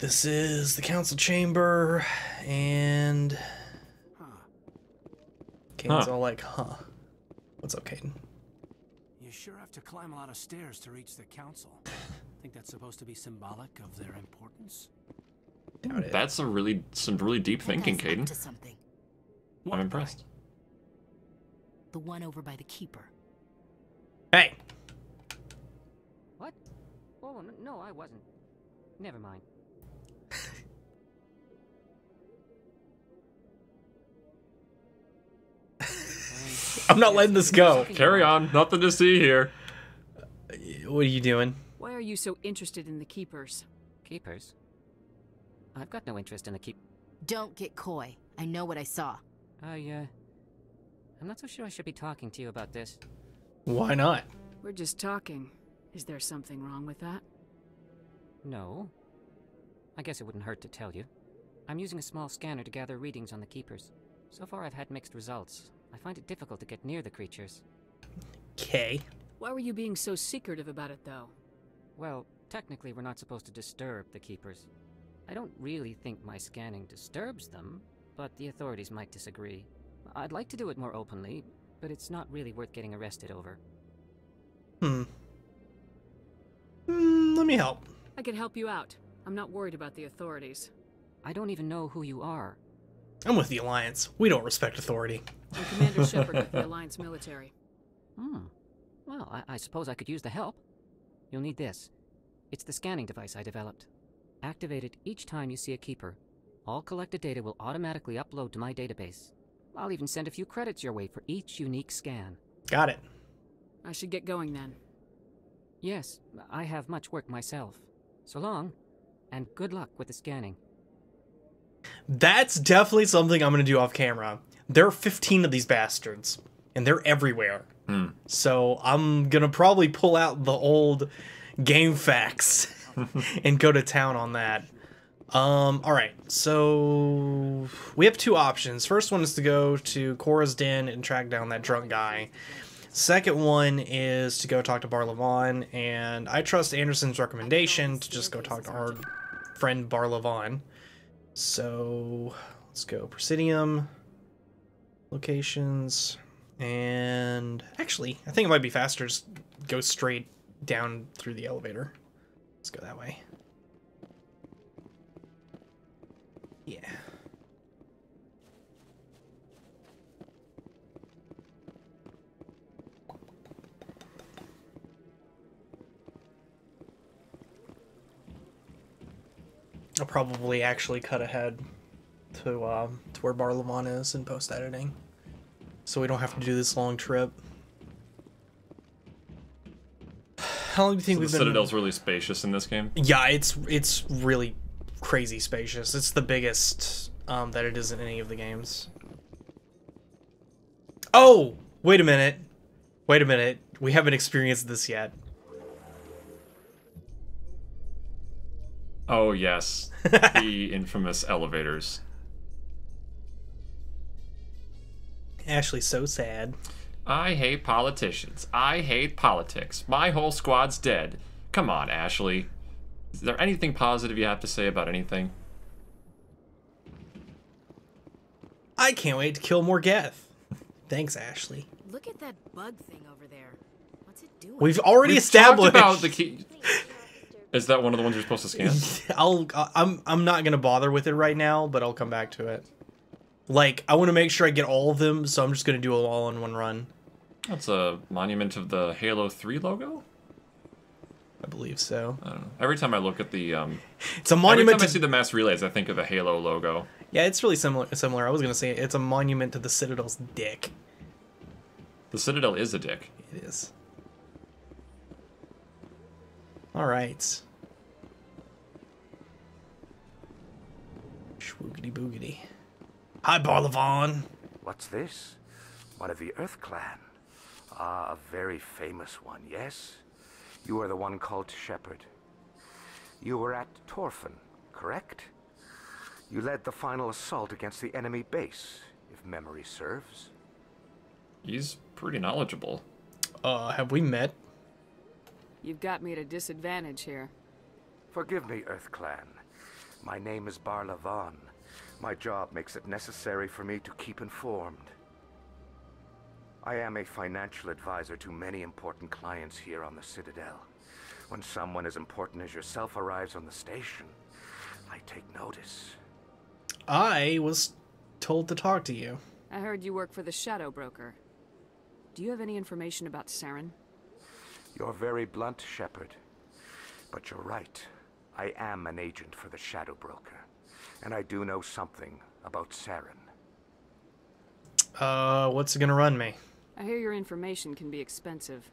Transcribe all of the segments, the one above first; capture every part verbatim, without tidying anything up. This is the council chamber, and Caden's huh. all like, huh. What's up, Caden? You sure have to climb a lot of stairs to reach the council. Think that's supposed to be symbolic of their importance? Doubt it. That's a really, some really deep thinking, Caden. Something. I'm what impressed. Part? The one over by the keeper. Hey! What? Oh, no, I wasn't. Never mind. I'm not letting this go. Carry on. Nothing to see here. What are you doing? Why are you so interested in the keepers? Keepers? I've got no interest in the keep. Don't get coy. I know what I saw. I, uh... I'm not so sure I should be talking to you about this. Why not? We're just talking. Is there something wrong with that? No. I guess it wouldn't hurt to tell you. I'm using a small scanner to gather readings on the keepers. So far I've had mixed results. I find it difficult to get near the creatures. Okay. Why were you being so secretive about it, though? Well, technically we're not supposed to disturb the keepers. I don't really think my scanning disturbs them, but the authorities might disagree. I'd like to do it more openly, but it's not really worth getting arrested over. Hmm. Mm, let me help. I could help you out. I'm not worried about the authorities. I don't even know who you are. I'm with the Alliance. We don't respect authority. I'm Commander Shepard with the Alliance military. Hmm. Well, I, I suppose I could use the help. You'll need this. It's the scanning device I developed. Activate it each time you see a keeper. All collected data will automatically upload to my database. I'll even send a few credits your way for each unique scan. Got it. I should get going then. Yes, I have much work myself. So long, and good luck with the scanning. That's definitely something I'm going to do off camera. There are fifteen of these bastards, and they're everywhere. Hmm. So I'm going to probably pull out the old game facts and go to town on that. Um, all right, so we have two options. First one is to go to Chora's Den and track down that drunk guy. Second one is to go talk to Barla Von, and I trust Anderson's recommendation to just go talk to our friend Barla Von. So let's go Presidium, locations, and actually, I think it might be faster to just go straight down through the elevator. Let's go that way. Yeah. I'll probably actually cut ahead to uh, to where Barla Von is in post editing, so we don't have to do this long trip. How long do you think so we've the been? The Citadel's really spacious in this game. Yeah, it's it's really crazy spacious. It's the biggest um, that it is in any of the games. Oh, wait a minute, wait a minute. We haven't experienced this yet. Oh, yes. The infamous elevators. Ashley's so sad. I hate politicians. I hate politics. My whole squad's dead. Come on, Ashley. Is there anything positive you have to say about anything? I can't wait to kill more Geth. Thanks, Ashley. Look at that bug thing over there. What's it doing? We've already We've established about the key. Is that one of the ones you're supposed to scan? I'll, I'm, I'm not going to bother with it right now, but I'll come back to it. Like, I want to make sure I get all of them, so I'm just going to do it all in one run. That's a monument of the Halo three logo? I believe so. I don't know. Every time I look at the... Um, it's a monument every time to... I see the mass relays, I think of the Halo logo. Yeah, it's really similar. similar. I was going to say it's a monument to the Citadel's dick. The Citadel is a dick. It is. All right. Shwoogity boogity. Hi, Barla Von. What's this? One of the Earth Clan. Ah, a very famous one, yes? You are the one called Shepard. You were at Torfan, correct? You led the final assault against the enemy base, if memory serves. He's pretty knowledgeable. Uh, have we met? You've got me at a disadvantage here. Forgive me, Earth Clan. My name is Barla Von. My job makes it necessary for me to keep informed. I am a financial advisor to many important clients here on the Citadel. When someone as important as yourself arrives on the station, I take notice. I was told to talk to you. I heard you work for the Shadow Broker. Do you have any information about Saren? You're very blunt, Shepard. But you're right. I am an agent for the Shadow Broker. And I do know something about Saren. Uh, what's it gonna run me? I hear your information can be expensive.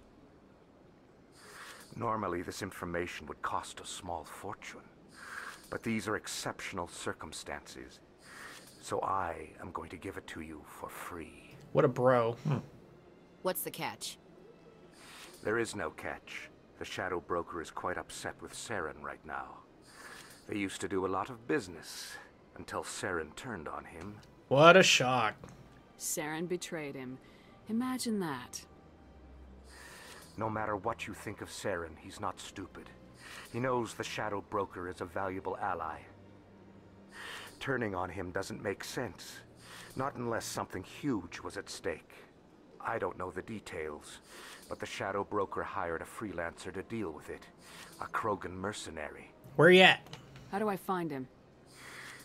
Normally, this information would cost a small fortune. But these are exceptional circumstances. So I am going to give it to you for free. What a bro. Hmm. What's the catch? There is no catch. The Shadow Broker is quite upset with Saren right now. They used to do a lot of business until Saren turned on him. What a shock. Saren betrayed him. Imagine that. No matter what you think of Saren, he's not stupid. He knows the Shadow Broker is a valuable ally. Turning on him doesn't make sense. Not unless something huge was at stake. I don't know the details, but the Shadow Broker hired a freelancer to deal with it. A Krogan mercenary. Where he at? How do I find him?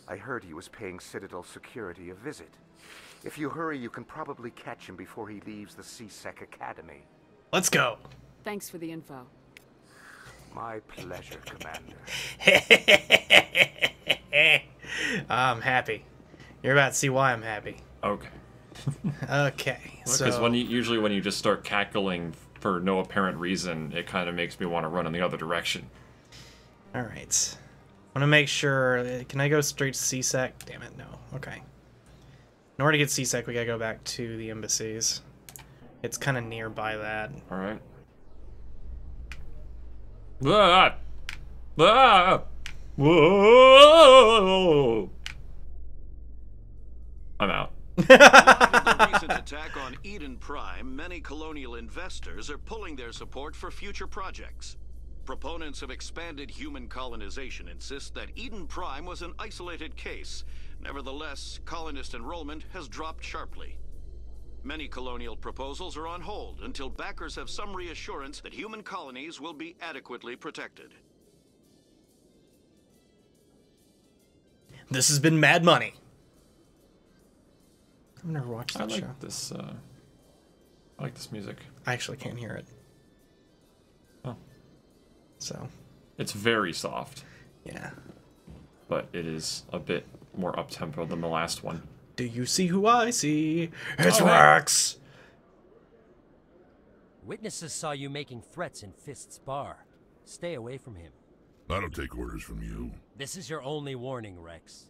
I heard he was paying Citadel security a visit. If you hurry, you can probably catch him before he leaves the C-Sec Academy. Let's go. Thanks for the info. My pleasure, Commander. I'm happy. You're about to see why I'm happy. Okay. Okay. Because so... when you, usually when you just start cackling for no apparent reason, it kind of makes me want to run in the other direction. All right. I want to make sure. Can I go straight to C-Sec? Damn it, no. Okay. In order to get C-Sec, we gotta go back to the embassies. It's kind of nearby that. All right. Ah! Ah! Whoa! I'm out. The recent attack on Eden Prime, many colonial investors are pulling their support for future projects. Proponents of expanded human colonization insist that Eden Prime was an isolated case. Nevertheless, colonist enrollment has dropped sharply. Many colonial proposals are on hold until backers have some reassurance that human colonies will be adequately protected. This has been Mad Money. I've never watched that I like show. This, uh, I like this music. I actually can't hear it. Oh. So. It's very soft. Yeah. But it is a bit more up-tempo than the last one. Do you see who I see? It's Wrex! Witnesses saw you making threats in Fist's bar. Stay away from him. I don't take orders from you. This is your only warning, Wrex.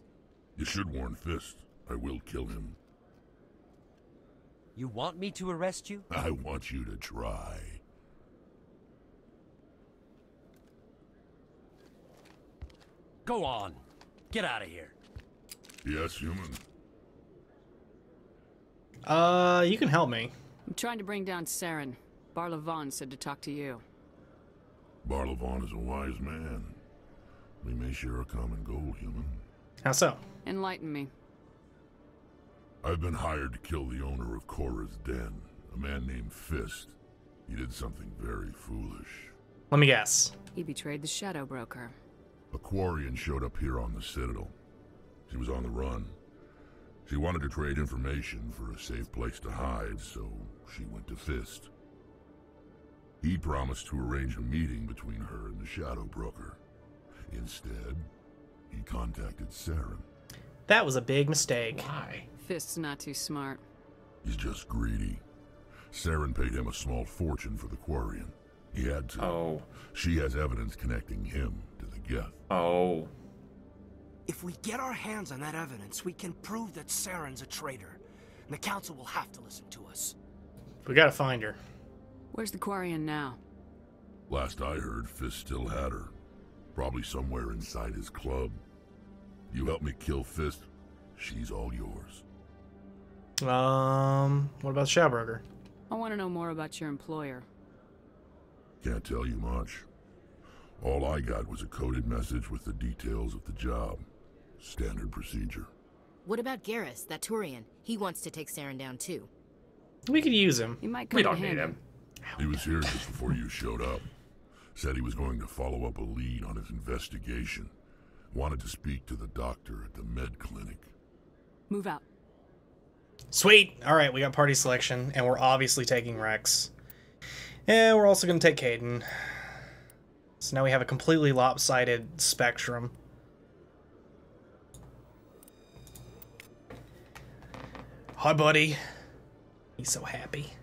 You should warn Fist. I will kill him. You want me to arrest you? I want you to try. Go on. Get out of here. Yes, human. Uh, you can help me. I'm trying to bring down Saren. Barla Von said to talk to you. Barla Von is a wise man. We may share a common goal, human. How so? Enlighten me. I've been hired to kill the owner of Chora's Den, a man named Fist. He did something very foolish. Let me guess. He betrayed the Shadow Broker. A Quarian showed up here on the Citadel. She was on the run. She wanted to trade information for a safe place to hide, so she went to Fist. He promised to arrange a meeting between her and the Shadow Broker. Instead, he contacted Saren. That was a big mistake. Why? Fist's not too smart. He's just greedy. Saren paid him a small fortune for the Quarian. He had to. Oh. She has evidence connecting him to the Geth. Oh. If we get our hands on that evidence, we can prove that Saren's a traitor. And the council will have to listen to us. We gotta find her. Where's the Quarian now? Last I heard, Fist still had her. Probably somewhere inside his club. You help me kill Fist, she's all yours. Um, what about Shadowbroker? I want to know more about your employer. Can't tell you much. All I got was a coded message with the details of the job. Standard procedure. What about Garrus, that Turian? He wants to take Saren down too. We could use him. He might come we don't need him. him. He was here just before you showed up. Said he was going to follow up a lead on his investigation. Wanted to speak to the doctor at the med clinic. Move out. Sweet. All right, we got party selection, and we're obviously taking Wrex. And we're also going to take Kaidan. So now we have a completely lopsided spectrum. Hi, buddy. He's so happy.